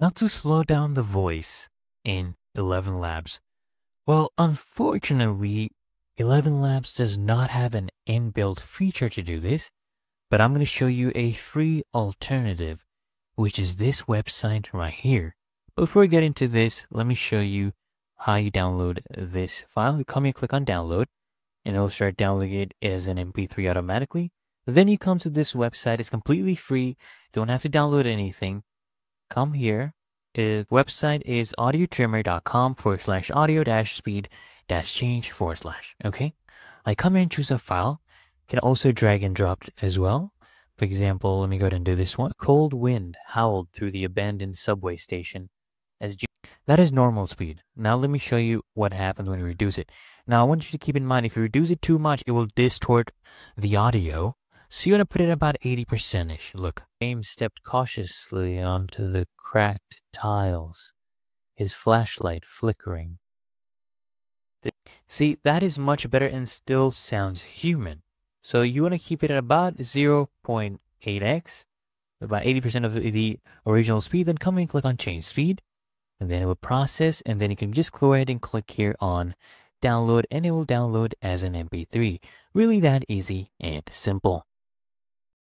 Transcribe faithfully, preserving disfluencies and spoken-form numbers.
Now to slow down the voice in ElevenLabs. Well, unfortunately, ElevenLabs does not have an inbuilt feature to do this, but I'm going to show you a free alternative, which is this website right here. Before we get into this, let me show you how you download this file. You come here, click on download, and it'll start downloading it as an M P three automatically. Then you come to this website. It's completely free. Don't have to download anything. Come here. The website is audiotrimmer.com forward slash audio dash speed dash change forward slash. Okay. I come here and choose a file. You can also drag and drop as well. For example, let me go ahead and do this one. Cold wind howled through the abandoned subway station. As that is normal speed. Now let me show you what happens when you reduce it. Now I want you to keep in mind, if you reduce it too much, it will distort the audio. So you want to put it about eighty percent-ish. Look, James stepped cautiously onto the cracked tiles, his flashlight flickering. See, that is much better and still sounds human. So you want to keep it at about zero point eight x, about eighty percent of the original speed. Then come and click on change speed, and then it will process, and then you can just go ahead and click here on download, and it will download as an M P three. Really that easy and simple.